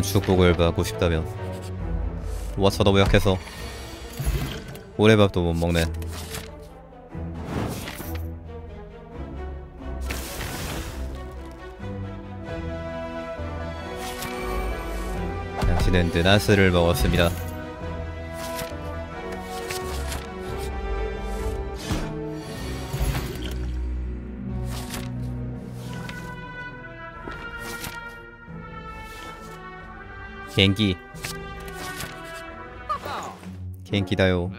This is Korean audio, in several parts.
축복을 받고 싶다면 와쳐도 약해서 오래밥도 못 먹네. 당신은 느나스를 먹었습니다. 갱기 갱기다요.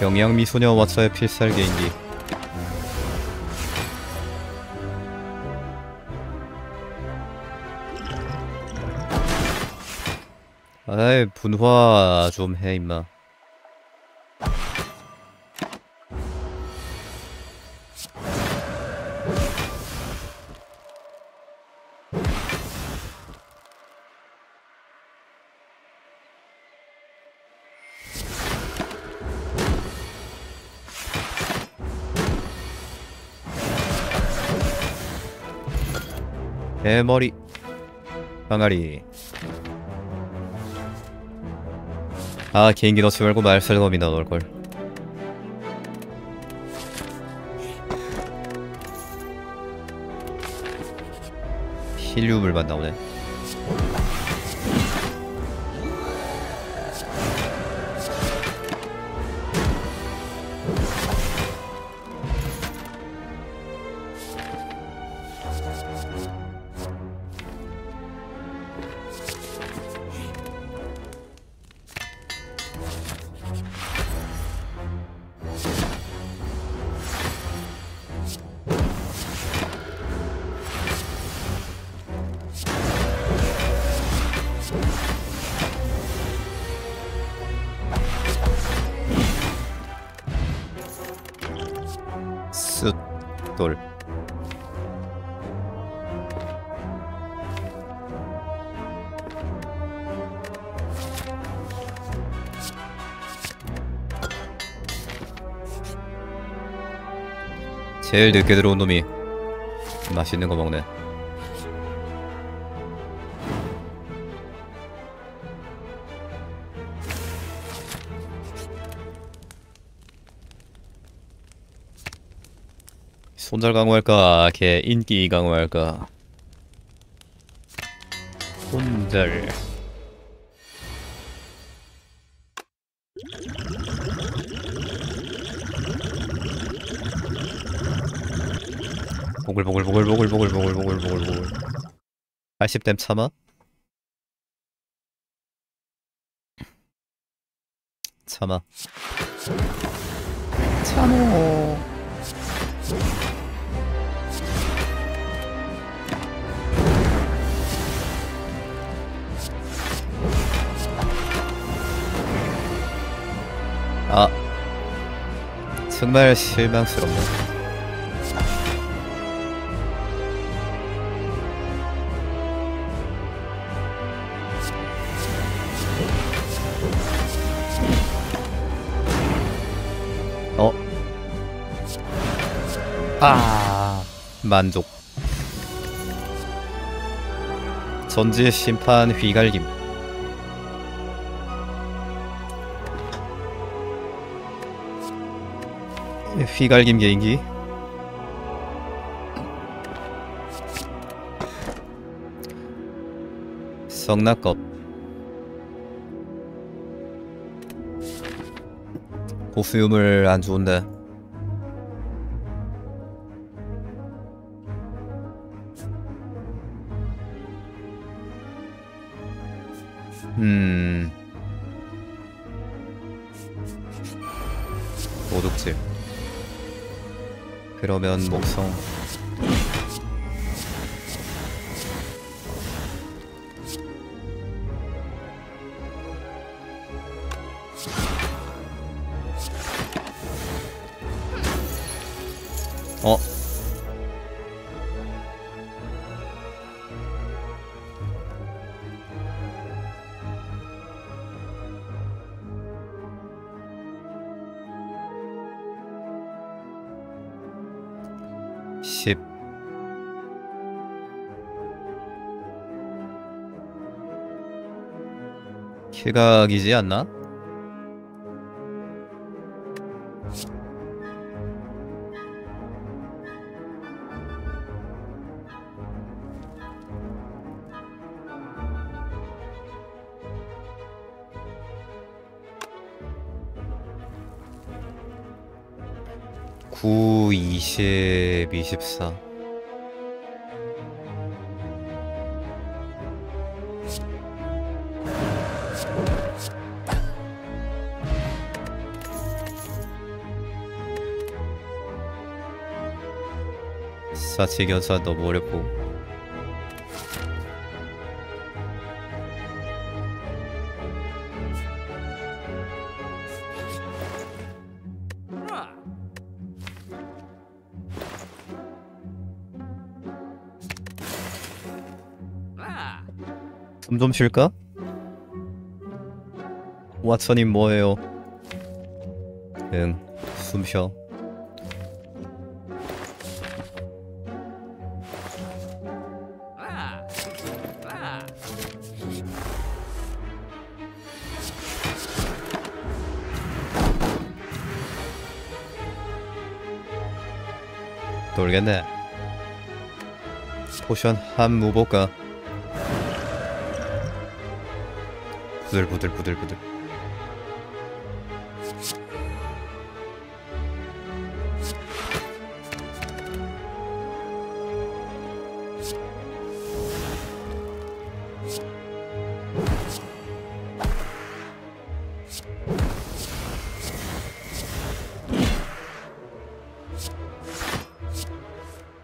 병양미소녀 와처의 필살 개인기. 아이 분화 좀 해 임마. 대머리 방아리. 아 개인기 넣지 말고 말살검이나 넣을걸. 힐륨을만 나오네. 돌. 제일 늦게 들어온 놈이 맛있는 거 먹네. 손절 강화할까? 걔 인기 강화할까? 손절 보글보글보글보글보글보글보글보글 80댐 참아? 참아 참어. 아 정말 실망스럽네. 어? 아 만족. 전지 심판 휘갈김. 휘갈김 개인기. 성낙겁. 고수유물 안 좋은데. 오독질. 그러면 목성 20. 킬각이지 않나? 구, 20, 24 사치 견사 너무 어렵고 3 좀 쉴까? 왓서님 뭐해요? 응, 숨 쉬어. 돌겠네. 포션 한 무볼까? 부들부들부들부들.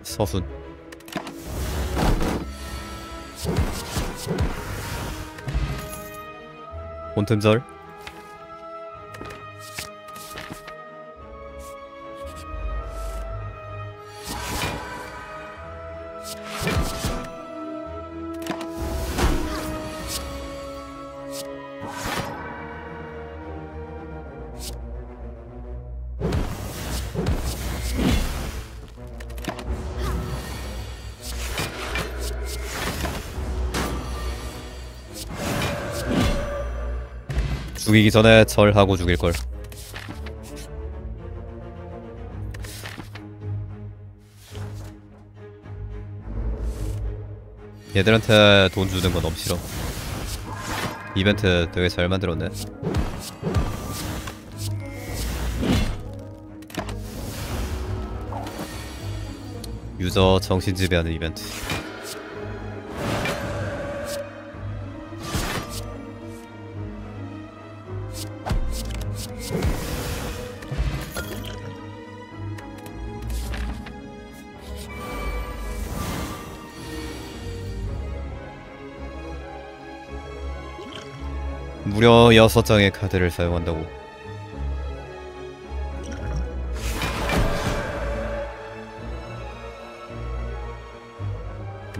서순. 본템절 죽이기 전에 절하고 죽일걸. 얘들한테 돈 주는 건 너무 싫어. 이벤트 되게 잘 만들었네. 유저 정신 지배하는 이벤트. 무려 6장의 카드를 사용한다고.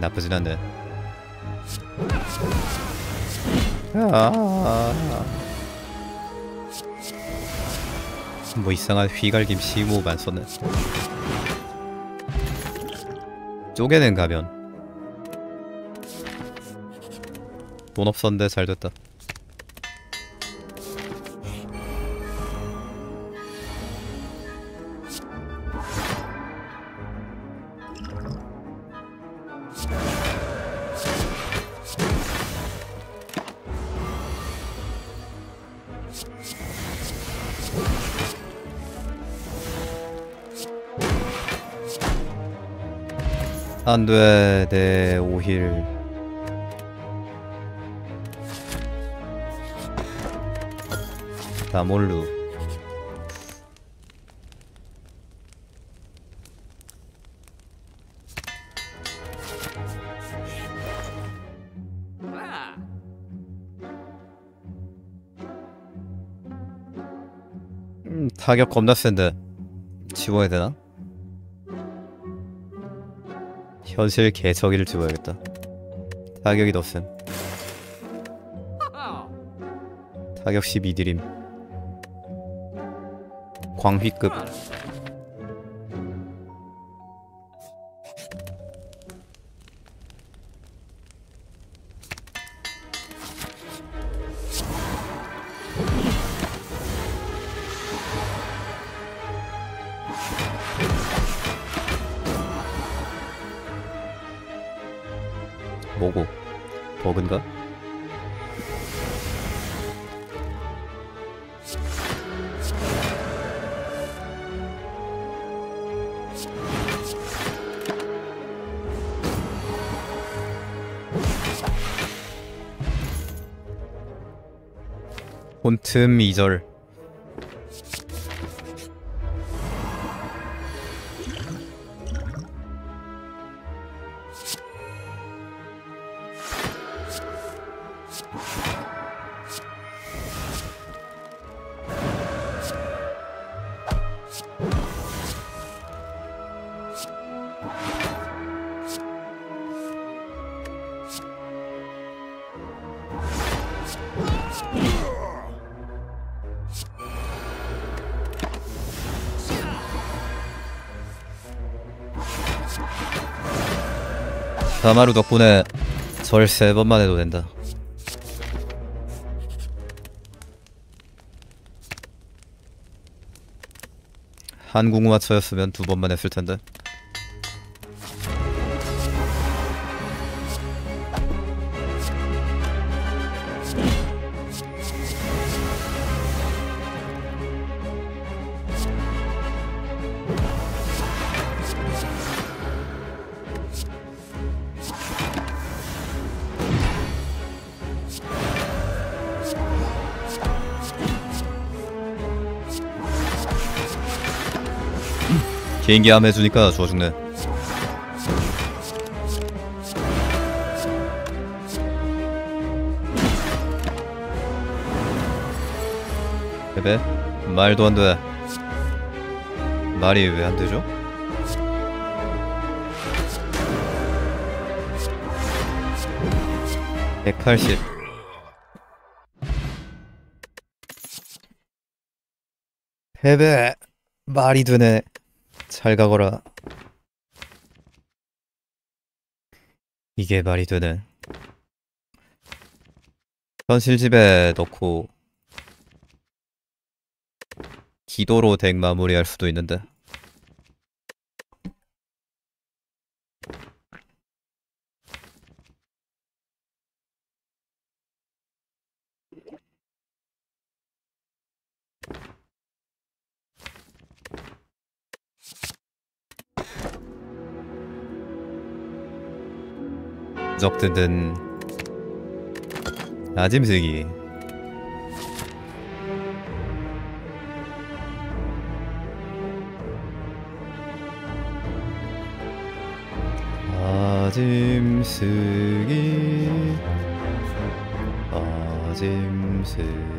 나쁘진 않네. 뭐 이상한 휘갈김 심호흡만 썼네. 쪼개는 가면 돈 없었는데 잘 됐다. 안돼, 내 오힐. 다몰루. 타격 겁나 센데 지워야 되나? 현실 개척이를 지워야겠다. 타격이 더 셈. 타격 12드림 광휘급. 뭐고? 버그인가? 본틈 2절 다마루 덕분에 절 3번만 해도 된다. 한국마차였으면 2번만 했을텐데. 개인기 암 해주니까 좋아 죽네. 베베? 말도 안 돼. 말이 왜 안 되죠? (180) 베베 말이 되네. 잘 가거라. 이게 말이 되네. 현실집에 넣고 기도로 덱 마무리할 수도 있는데. 적드든 아짐새기 아짐새기 아짐새기 아짐새.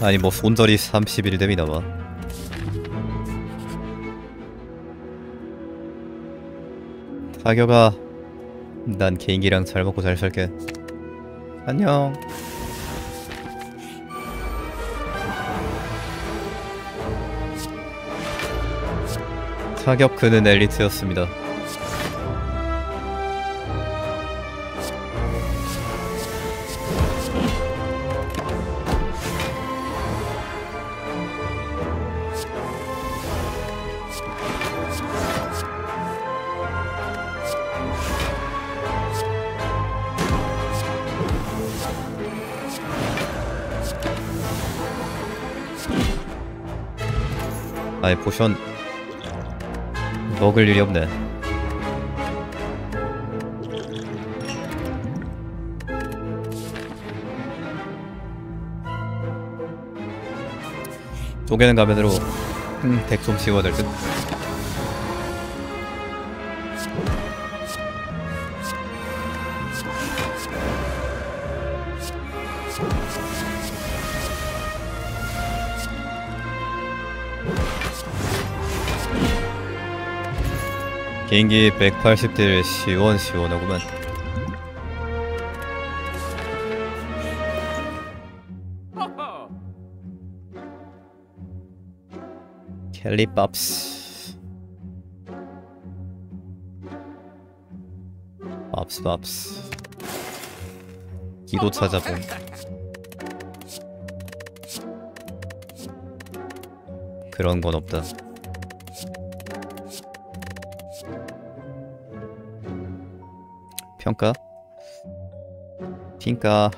아니 뭐 손절이 31뎀이 나와. 타격아, 난 개인기랑 잘 먹고 잘 살게. 안녕. 타격 그는 엘리트였습니다. 아이 포션 먹을 일이 없네. 쪼개는 가면으로 덱 좀 씌워야 될 듯. 개인기 180딜 시원시원하구만. 켈리밥스 압스 기도 찾아봄. 그런 건 없다. 평가? 핑가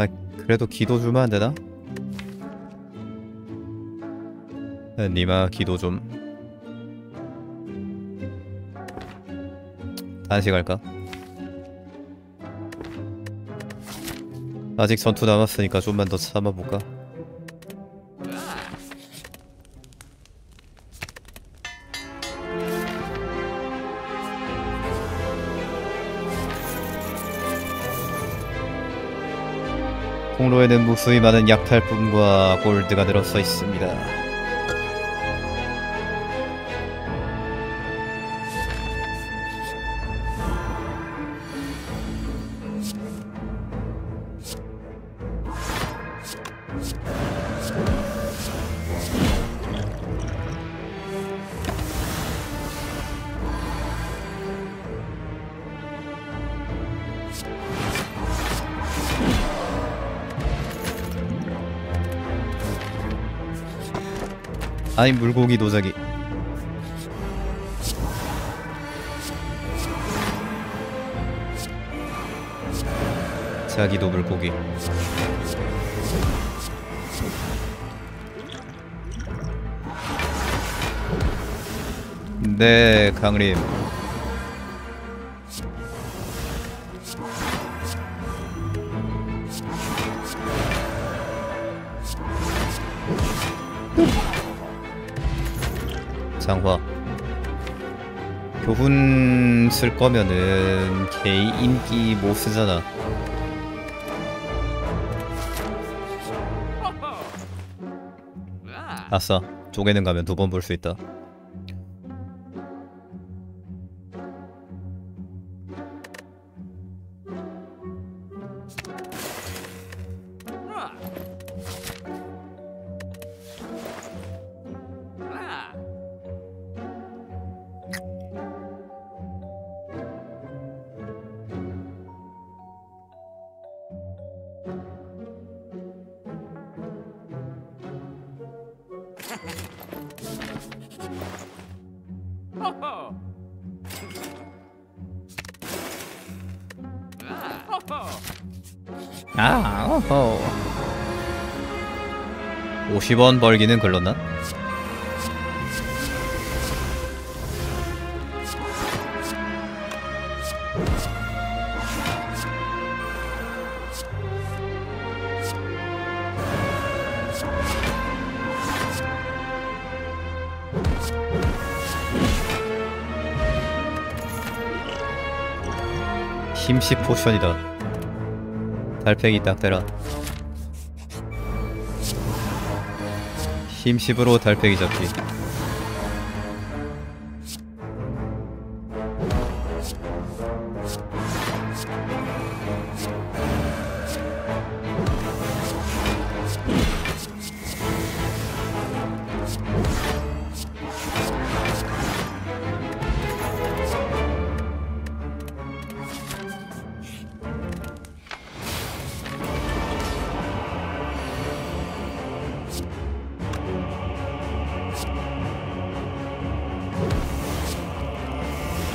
아, 그래도 기도 주면 안 되나? 니마 기도 좀 단식할까? 아직 전투 남았으니까 좀만 더 참아볼까? 통로에는 무수히 많은 약탈품과 골드가 들어서 있습니다. 아니 물고기 도자기 자기도 물고기 네 강림 장화 교훈 쓸 거면은 개 인기 못 쓰잖아. 아싸 쪼개는 가면 두 번 볼 수 있다. 아, 오호. 50원 벌기는 글렀나? 힘식 포션이다. 달팽이 딱 대라. 힘식으로 달팽이 잡기.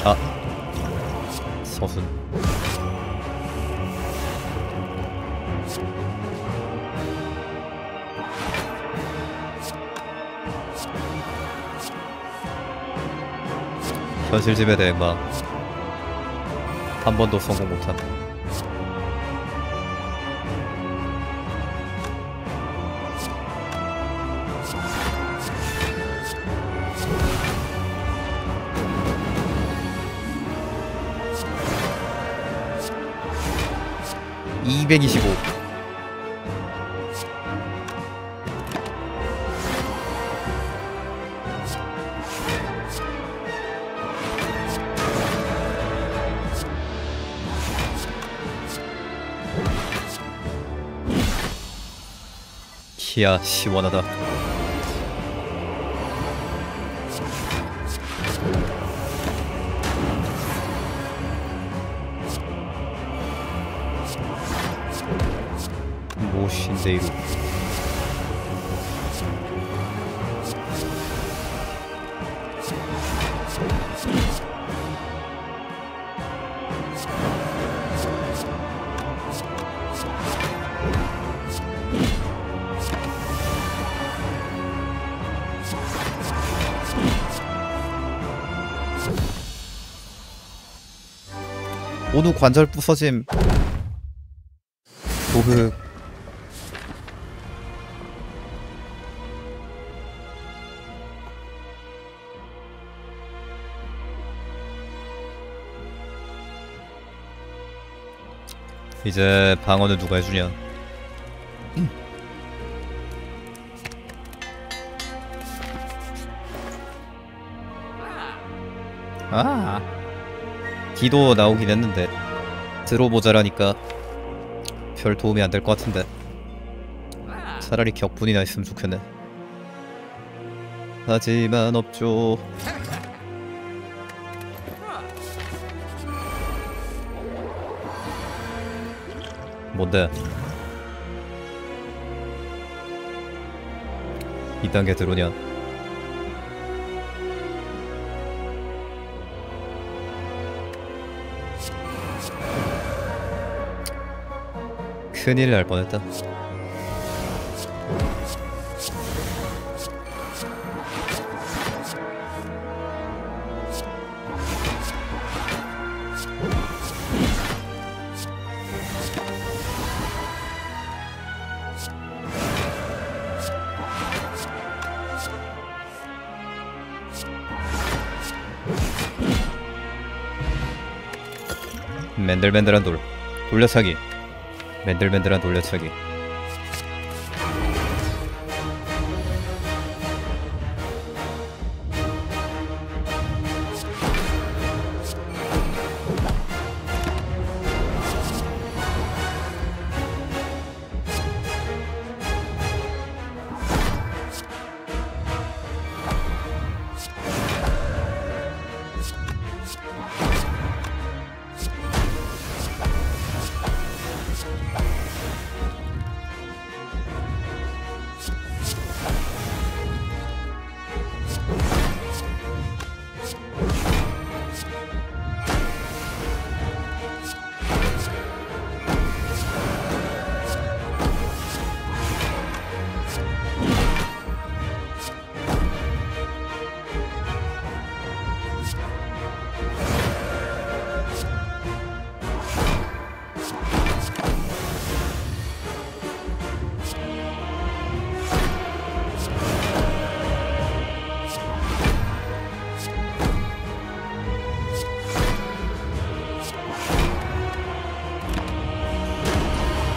아 서순 현실집에 대해 막 한 번도 성공 못함. 히야 시원하다. 무엇인데 이거. 모두 관절 부서짐. 도흑. 이제 방어는 누가 해주냐? 아, 기도 나오긴 했는데 들어보자라니까 별 도움이 안 될 것 같은데 차라리 격분이나 있으면 좋겠네. 하지만 없죠. 뭔데? 2단계 들어오냐? 큰일 날 뻔했다. 맨들맨들한 돌 돌려차기. 맨들맨들한 돌려차기.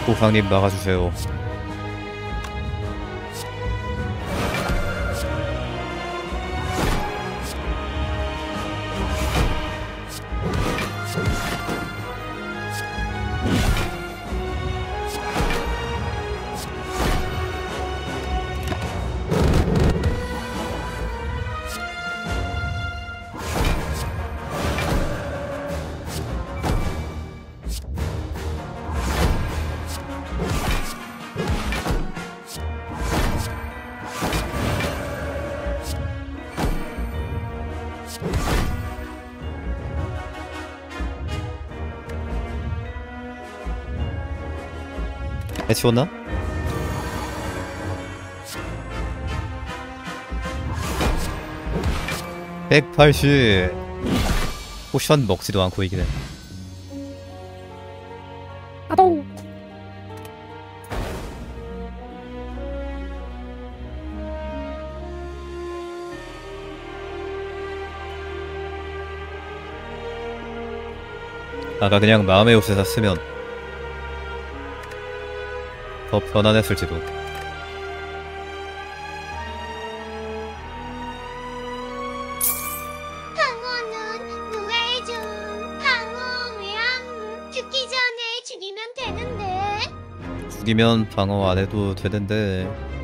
고상님 막아주세요. 해치웠나? (180) 포션 먹지도 않고 이기네. 아동. 아까 그냥 마음의 옷을 샀으면 더 편안했을지도. 방어는 누가 해줘? 방어 왜 안? 죽기 전에 죽이면 되는데. 죽이면 방어 안 해도 되는데.